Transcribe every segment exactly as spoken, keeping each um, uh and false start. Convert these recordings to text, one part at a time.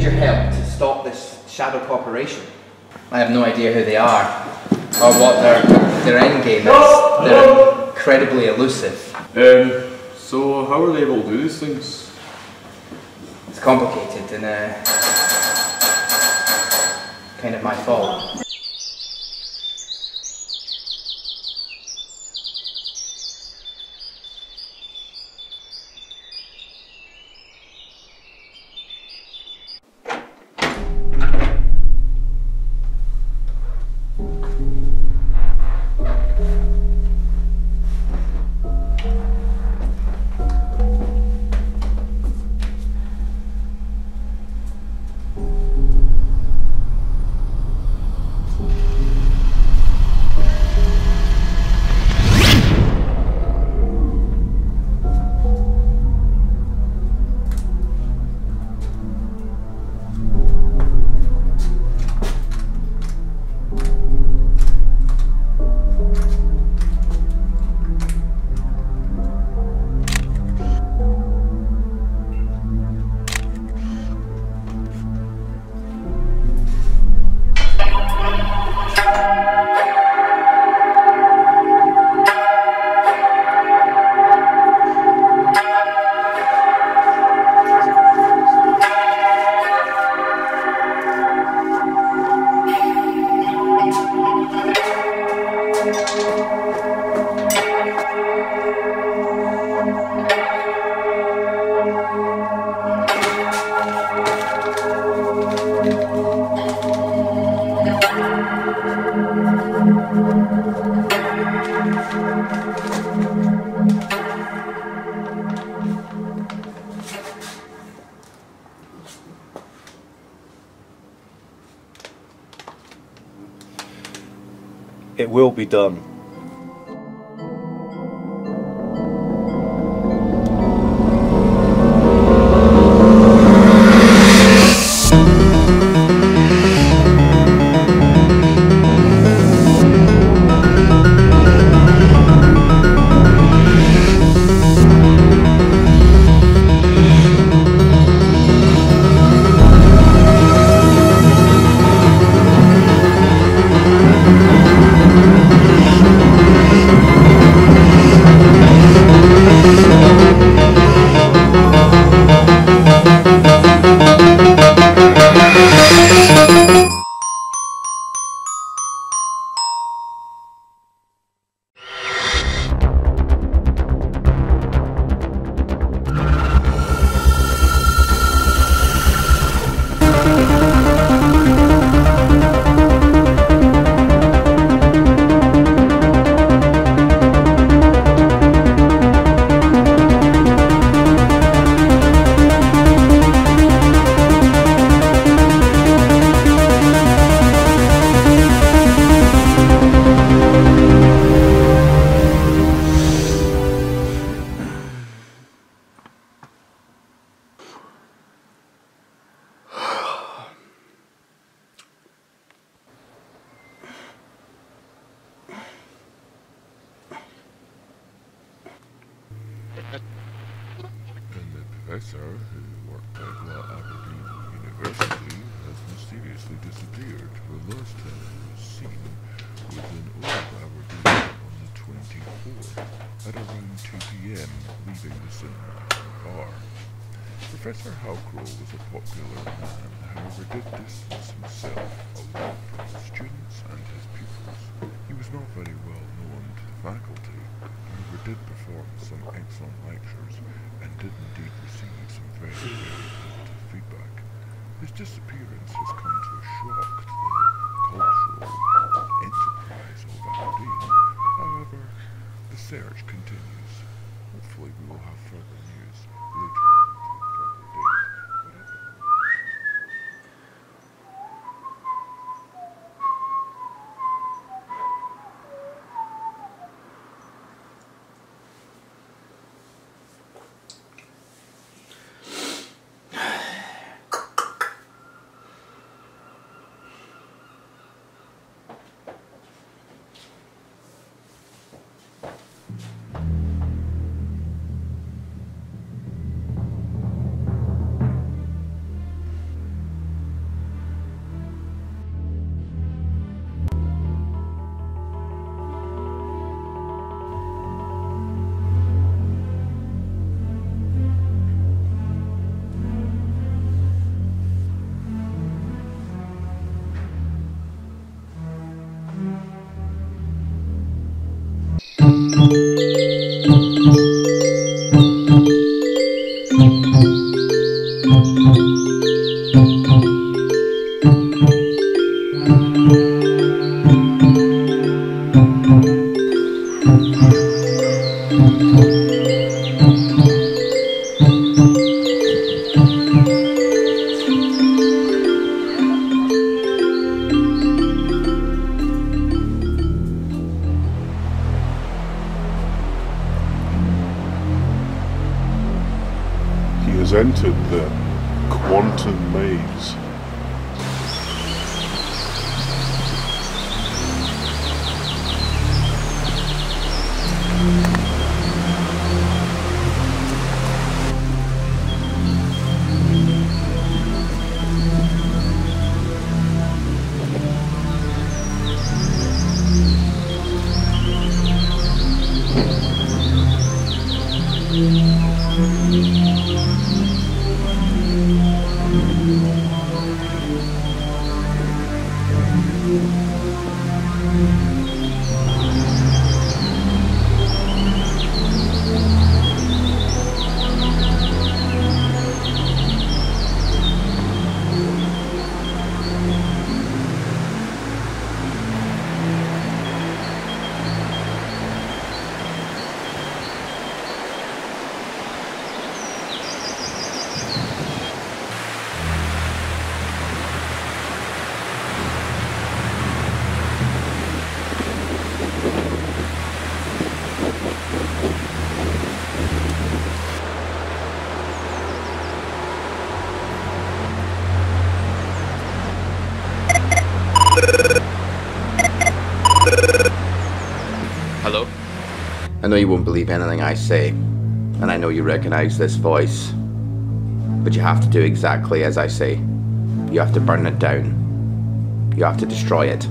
need your help to stop this shadow corporation. I have no idea who they are or what their their end game is. No, They're no. incredibly elusive. Um, so how are they able to do these things? It's complicated and uh, kind of my fault. It will be done. Professor, who worked at law at Aberdeen University, has mysteriously disappeared. The last time he was seen was in Old Aberdeen on the twenty-fourth, at around two p m, leaving the Central Bar. Professor Halcrow was a popular man, however did distance himself a lot from his students and his pupils. He was not very well known to the faculty, however did perform some excellent lectures, and did indeed receive some very, very positive feedback. His disappearance has come to a shock to the cultural enterprise of Aberdeen. However, the search continues. Hopefully we will have further news later on the proper date. presented the quantum maze. I know you won't believe anything I say, and I know you recognize this voice, but you have to do exactly as I say. You have to burn it down. You have to destroy it.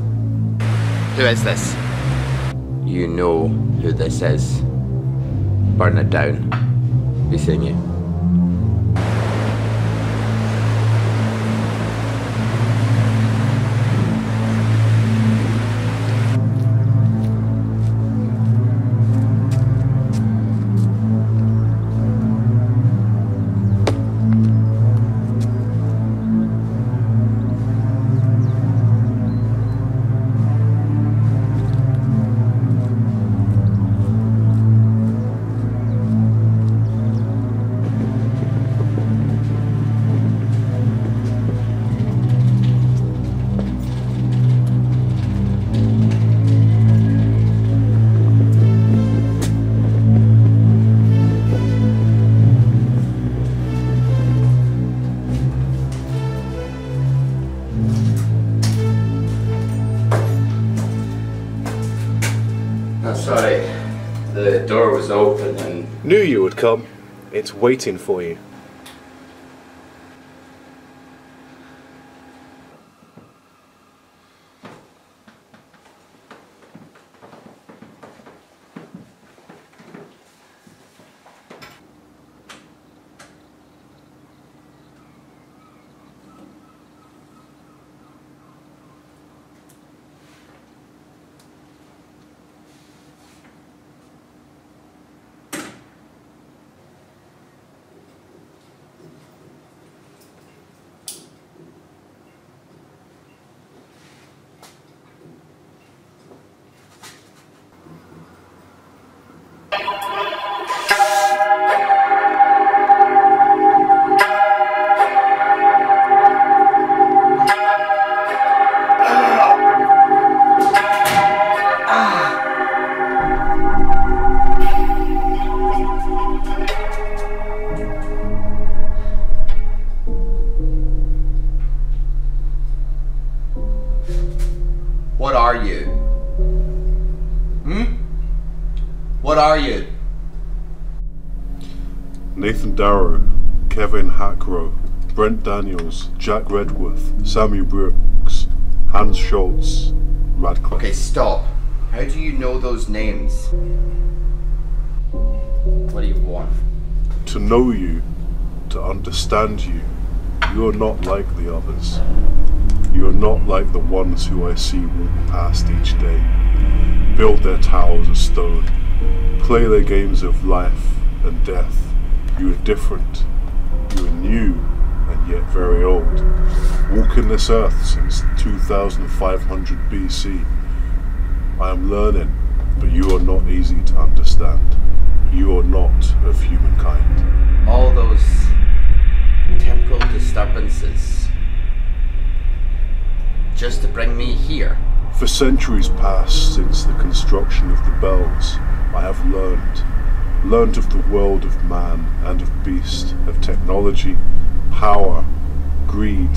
Who is this? You know who this is. Burn it down. Be seeing you. Knew you would come. It's waiting for you. Nathan Darrow, Kevin Halcrow, Brent Daniels, Jack Redworth, Sammy Brooks, Hans Schultz, Radcliffe. Okay, stop. How do you know those names? What do you want? To know you, to understand you. You are not like the others. You are not like the ones who I see walk past each day, build their towers of stone, play their games of life and death. You are different, you are new and yet very old, walking this earth since two thousand five hundred B C. I am learning, but you are not easy to understand. You are not of humankind. All those temporal disturbances, just to bring me here. For centuries past, since the construction of the bells, I have learned. learned of the world of man and of beast, of technology, power, greed,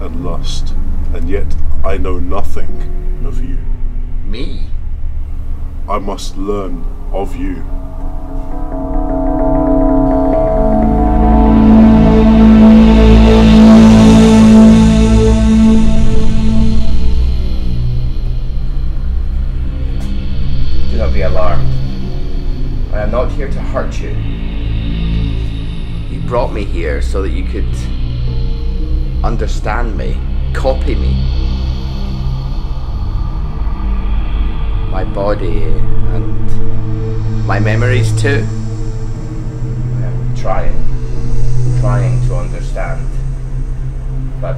and lust, and yet I know nothing of you. Me? I must learn of you. Do not be alarmed. I am not here to hurt you. You brought me here so that you could understand me, copy me. My body and my memories too. I am trying, trying to understand, but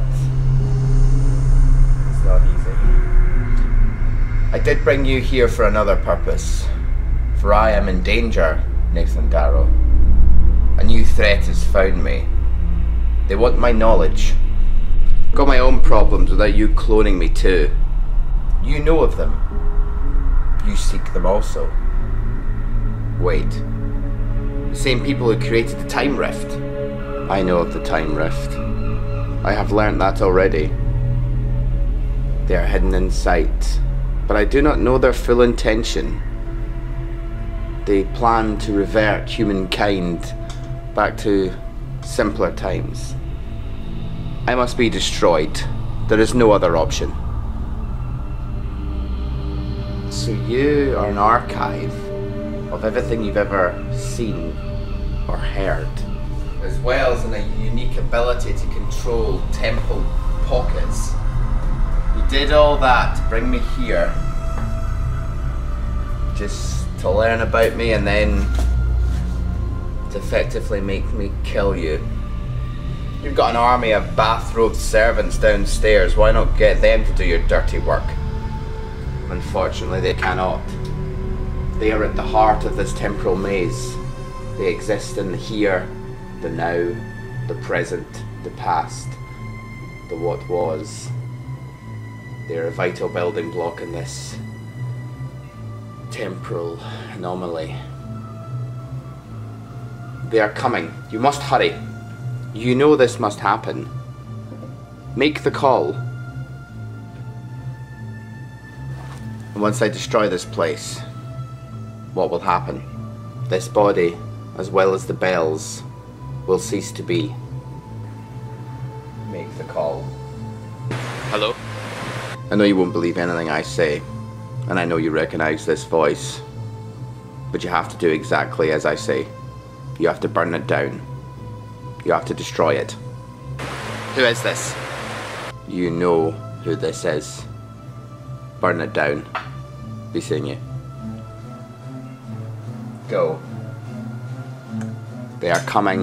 it's not easy. I did bring you here for another purpose, for I am in danger, Nathan Darrow. A new threat has found me. They want my knowledge. Got my own problems without you cloning me too. You know of them. You seek them also. Wait. The same people who created the time rift. I know of the time rift. I have learnt that already. They are hidden in sight, but I do not know their full intention. They plan to revert humankind back to simpler times. I must be destroyed. There is no other option. So you are an archive of everything you've ever seen or heard, as well as a unique ability to control temple pockets. You did all that to bring me here, just to learn about me and then to effectively make me kill you. You've got an army of bathrobe servants downstairs. Why not get them to do your dirty work? Unfortunately, they cannot. They are at the heart of this temporal maze. They exist in the here, the now, the present, the past, the what was. They are a vital building block in this temporal anomaly. They are coming. You must hurry. You know this must happen. Make the call. And once I destroy this place, what will happen? This body, as well as the bells, will cease to be. Make the call. Hello? I know you won't believe anything I say, and I know you recognize this voice, but you have to do exactly as I say. You have to burn it down. You have to destroy it. Who is this? You know who this is. Burn it down. Be seeing you. Go. They are coming.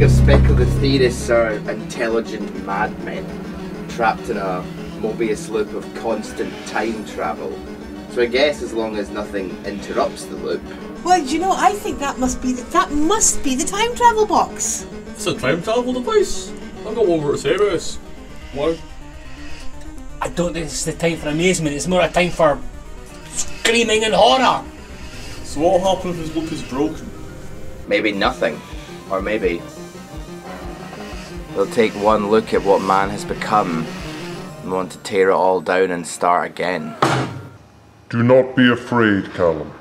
League of Speculative Theorists are intelligent madmen trapped in a Mobius loop of constant time travel. So I guess as long as nothing interrupts the loop. Well, you know, I think that must be the, that must be the time travel box. It's a time travel device. I've got one more to say about this. Wow. I don't think it's the time for amazement. It's more a time for screaming in horror. So what will happen if this loop is broken? Maybe nothing. Or maybe they'll take one look at what man has become and want to tear it all down and start again. Do not be afraid, Callum.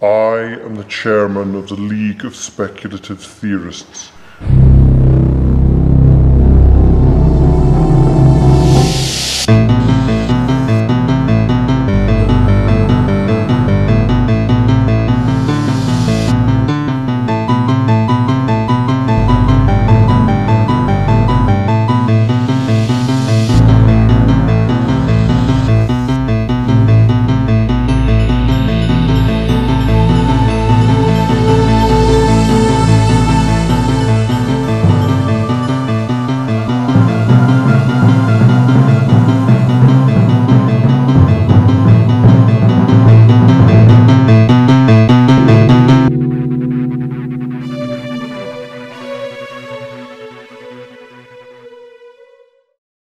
I am the chairman of the League of Speculative Theorists.